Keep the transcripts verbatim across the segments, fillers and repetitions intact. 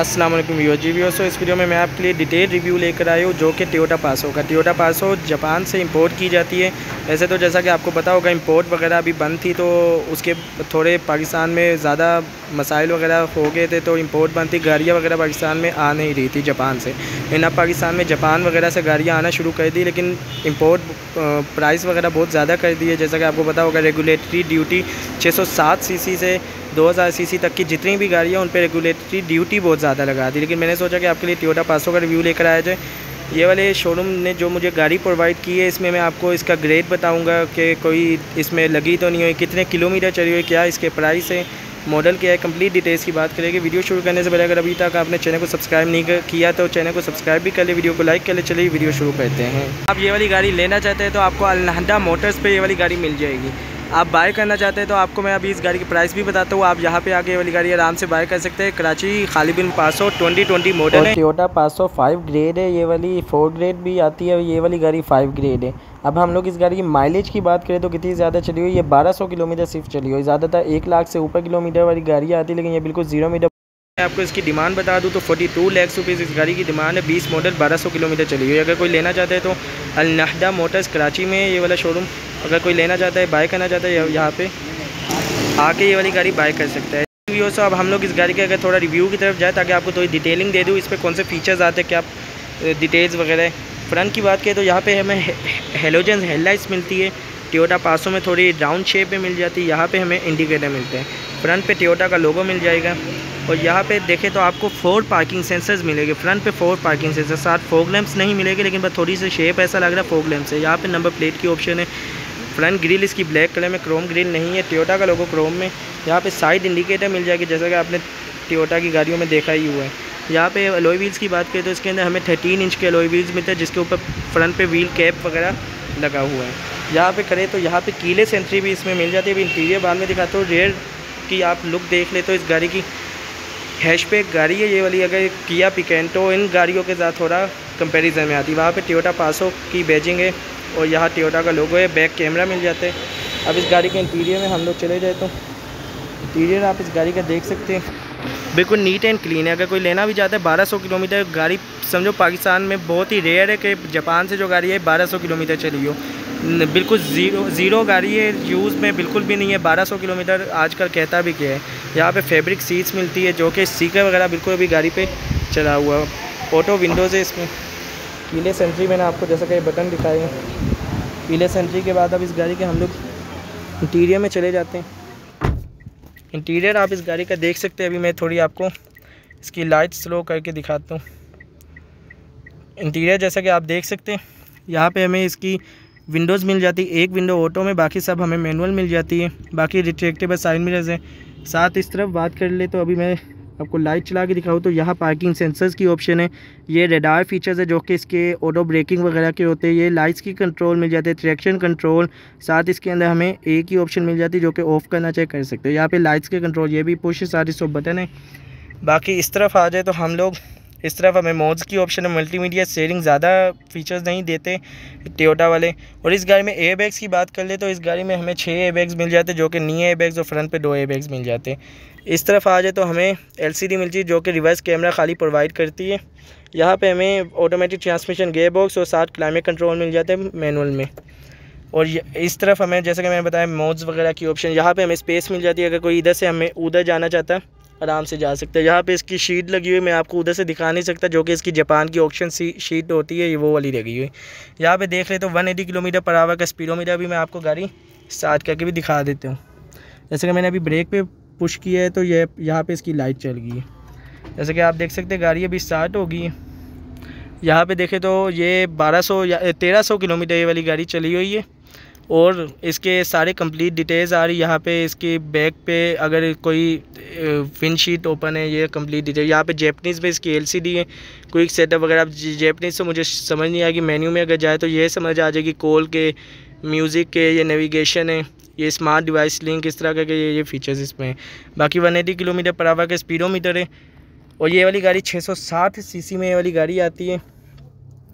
अस्सलाम वालेकुम व्यूअर्स। जी व्यूअर्स, इस वीडियो में मैं आपके लिए डिटेल रिव्यू लेकर आया हूँ जो कि टोयोटा पासो का। टोयोटा पासो जापान से इंपोर्ट की जाती है। वैसे तो जैसा कि आपको पता होगा इंपोर्ट वगैरह अभी बंद थी, तो उसके थोड़े पाकिस्तान में ज़्यादा मसाइल वगैरह हो गए थे, तो इंपोर्ट बंद थी, गाड़ियाँ वगैरह पाकिस्तान में आ नहीं रही थी जापान से। लेकिन अब पाकिस्तान में जापान वगैरह से गाड़ियाँ आना शुरू कर दी, लेकिन इंपोर्ट प्राइस वगैरह बहुत ज़्यादा कर दी है। जैसा कि आपको पता होगा रेगुलेटरी ड्यूटी छः सौ सात सी सी से दो हज़ार सीसी तक की जितनी भी गाड़ियाँ उन पर रेगुलेटरी ड्यूटी बहुत ज़्यादा लगा दी। लेकिन मैंने सोचा कि आपके लिए टोयोटा पासो का रिव्यू लेकर आया जाए। ये वाले शोरूम ने जो मुझे गाड़ी प्रोवाइड की है, इसमें मैं आपको इसका ग्रेड बताऊंगा कि कोई इसमें लगी तो नहीं हुई, कितने किलोमीटर चली हुई, क्या इसके प्राइस है, मॉडल क्या है, कंप्लीट डिटेल्स की बात करेंगे। वीडियो शुरू करने से पहले अगर अभी तक आपने चैनल को सब्सक्राइब नहीं किया तो चैनल को सब्सक्राइब भी कर ले, वीडियो को लाइक कर ले। चलिए वीडियो शुरू करते हैं। आप ये वाली गाड़ी लेना चाहते हैं तो आपको अल नहदा मोटर्स पर ये वाली गाड़ी मिल जाएगी। आप बाय करना चाहते हैं तो आपको मैं अभी इस गाड़ी की प्राइस भी बताता हूँ। आप यहाँ पे आके वाली गाड़ी आराम से बाय कर सकते हैं। कराची खाली बिन पासो ट्वेंटी ट्वेंटी मॉडल है। टोयोटा पासो फाइव ग्रेड है, ये वाली फोर ग्रेड भी आती है, ये वाली गाड़ी फाइव ग्रेड है। अब हम लोग इस गाड़ी की माइलेज की बात करें तो कितनी ज़्यादा चली हुई, ये बारह सौ किलोमीटर सिर्फ चली हुई। ज़्यादातर एक लाख से ऊपर किलोमीटर वाली गाड़ियाँ आती है, लेकिन ये बिल्कुल जीरो मीटर। मैं आपको इसकी डिमांड बता दूं तो बयालीस लाख रुपीज़ इस गाड़ी की डिमांड है। बीस मॉडल बारह सौ किलोमीटर चली हुई है। अगर कोई लेना चाहता है तो अल नहदा मोटर्स कराची में ये वाला शोरूम, अगर कोई लेना चाहता है, बाय करना चाहता है, यहाँ पे आके ये वाली गाड़ी बाय कर सकता है। व्यूअर्स, अब हम लोग इस गाड़ी के अगर थोड़ा रिव्यू की तरफ जाए ताकि आपको थोड़ी डिटेलिंग दे दूँ इस पर कौन से फीचर्स आते हैं, क्या डिटेल्स वगैरह। फ्रंट की बात करें तो यहाँ पर हमें हेलोजन हेडलाइट्स मिलती है। टोयोटा पासो में थोड़ी राउंड शेप में मिल जाती है। यहाँ पर हमें इंडिकेटर मिलते हैं। फ्रंट पे टोयोटा का लोगो मिल जाएगा। और यहाँ पे देखें तो आपको फोर पार्किंग सेंसर्स मिलेंगे। फ्रंट पे फोर पार्किंग सेंसर्स, साथ फॉग लैंप्स नहीं मिलेंगे, लेकिन बस थोड़ी सी शेप ऐसा लग रहा है फॉग लैंप्स है। यहाँ पे नंबर प्लेट की ऑप्शन है। फ्रंट ग्रिल इसकी ब्लैक कलर में, क्रोम ग्रिल नहीं है, टोयोटा का लोगो क्रोम में। यहाँ पे साइड इंडिकेटर मिल जाएगी, जैसा कि आपने टोयोटा की गाड़ियों में देखा ही हुआ है। यहाँ पे अलॉय व्हील्स की बात करें तो इसके अंदर हमें थर्टीन इंच के अलॉय व्हील्स मिलते हैं, जिसके ऊपर फ्रंट पे व्हील कैप वगैरह लगा हुआ है। यहाँ पे करें तो यहाँ पे कीलेस एंट्री भी इसमें मिल जाती है। अभी इंटीरियर बाद में दिखाता हूँ, रेयर की आप लुक देख ले तो इस गाड़ी की हैशबैक गाड़ी है ये वाली। अगर किया पिकेंटो इन गाड़ियों के साथ थोड़ा कंपैरिजन में आती है। वहाँ पे टोयोटा पासो की बैजिंग है और यहाँ टोयोटा का लोगो है। बैक कैमरा मिल जाता है। अब इस गाड़ी के इंटीरियर में हम लोग चले जाए तो इंटीरियर आप इस गाड़ी का देख सकते हैं, बिल्कुल नीट एंड क्लीन है। अगर कोई लेना भी चाहता है, बारह सौ किलोमीटर गाड़ी समझो पाकिस्तान में बहुत ही रेयर है कि जापान से जो गाड़ी है बारह सौ किलोमीटर चली हो। बिल्कुल ज़ीरो ज़ीरो गाड़ी है, यूज़ में बिल्कुल भी नहीं है। बारह सौ किलोमीटर आजकल कहता भी क्या है। यहाँ पे फैब्रिक सीट्स मिलती है, जो कि स्टीकर वगैरह बिल्कुल भी गाड़ी पे चला हुआ। ऑटो विंडोज़ है इसमें। पीले सेंट्री मैंने आपको जैसा कि बटन दिखाए हैं। पीले सेंट्री के बाद अब इस गाड़ी के हम लोग इंटीरियर में चले जाते हैं। इंटीरियर आप इस गाड़ी का देख सकते हैं। अभी मैं थोड़ी आपको इसकी लाइट स्लो करके दिखाता हूँ। इंटीरियर जैसा कि आप देख सकते हैं, यहाँ पर हमें इसकी विंडोज़ मिल जाती है। एक विंडो ऑटो में, बाकी सब हमें मैनुअल मिल जाती है। बाकी रिट्रेक्टेबल साइड मिरर्स हैं। साथ इस तरफ बात कर ले तो अभी मैं आपको लाइट चला के दिखाऊँ तो यहाँ पार्किंग सेंसर्स की ऑप्शन है। ये रेडार फीचर्स है जो कि इसके ऑटो ब्रेकिंग वगैरह के होते हैं। ये लाइट्स की कंट्रोल मिल जाते हैं, ट्रैक्शन कंट्रोल। साथ इसके अंदर हमें एक ही ऑप्शन मिल जाती है जो कि ऑफ करना चाहिए कर सकते हो। यहाँ पर लाइट्स के कंट्रोल ये भी पुश है, साथ इसको बटन है। बाकी इस तरफ आ जाए तो हम लोग इस तरफ हमें मोड्स की ऑप्शन है। मल्टीमीडिया स्टीयरिंग ज़्यादा फीचर्स नहीं देते टोयोटा वाले। और इस गाड़ी में एयरबैग्स की बात कर ले तो इस गाड़ी में हमें छः एयरबैग्स मिल जाते हैं, जो कि नी एयरबैग्स और फ्रंट पे दो एयरबैग्स मिल जाते हैं। इस तरफ आ जाए तो हमें एलसीडी मिलती है जो कि रिवर्स कैमरा खाली प्रोवाइड करती है। यहाँ पर हमें ऑटोमेटिक ट्रांसमिशन गियर बॉक्स और साथ क्लाइमेट कंट्रोल मिल जाते हैं मैनुअल में। और इस तरफ हमें जैसा कि मैंने बताया मोड्स वगैरह की ऑप्शन। यहाँ पर हमें स्पेस मिल जाती है, अगर कोई इधर से हमें उधर जाना चाहता है आराम से जा सकते हैं। यहाँ पे इसकी शीट लगी हुई, मैं आपको उधर से दिखा नहीं सकता, जो कि इसकी जापान की ऑक्शन शीट होती है, ये वो वाली लगी हुई। यहाँ पे देख ले तो एक सौ अस्सी किलोमीटर पर आवर का स्पीडोमीटर भी मैं आपको गाड़ी स्टार्ट करके भी दिखा देता हूँ। जैसे कि मैंने अभी ब्रेक पे पुश किया है तो ये यह, यहाँ पे इसकी लाइट चल गई है। जैसे कि आप देख सकते हैं गाड़ी अभी स्टार्ट होगी। यहाँ पर देखें तो ये बारह सौ या तेरह सौ किलोमीटर ये वाली गाड़ी चली हुई है। और इसके सारे कंप्लीट डिटेल्स आ रही है। यहाँ पे इसकी बैक पे अगर कोई विंडशीट ओपन है, ये कंप्लीट डिटेल। यहाँ पे जैपनीज़ में इसकी एलसीडी है, क्विक सेटअप वगैरह। जैपनीज़ से मुझे समझ नहीं आएगी, मेन्यू में अगर जाए तो ये समझ आ जाएगी। कॉल के, म्यूज़िक के, ये नेविगेशन है, ये स्मार्ट डिवाइस लिंक, इस तरह के ये ये फीचर्स इसमें हैं। बाकी one eighty kilometre per hour का स्पीडोमीटर है। और ये वाली गाड़ी छः सौ साठ सी सी में ये वाली गाड़ी आती है।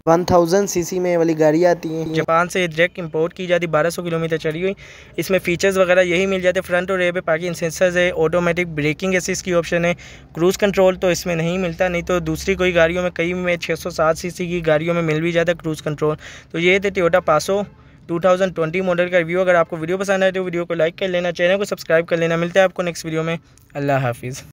वन थाउजेंड सीसी में वाली गाड़ी आती हैं। जापान से डायरेक्ट इंपोर्ट की जाती, बारह सौ किलोमीटर चली हुई। इसमें फीचर्स वगैरह यही मिल जाते, फ्रंट और रेयर पे पार्किंग सेंसर्स है, ऑटोमेटिक ब्रेकिंग असिस्ट की ऑप्शन है, क्रूज़ कंट्रोल तो इसमें नहीं मिलता, नहीं तो दूसरी कोई गाड़ियों में कई में छह सौ सात सीसी की गाड़ियों में मिल भी जाता है क्रूज़ कंट्रोल। तो ये थे टोयोटा पासो दो हज़ार बीस मॉडल का रिव्यू। अगर आपको वीडियो पसंद आए तो वीडियो को लाइक कर लेना, चैनल को सब्सक्राइब कर लेना। मिलते हैं आपको नेक्स्ट वीडियो में। अल्लाह हाफिज़।